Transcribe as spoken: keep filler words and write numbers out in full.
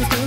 She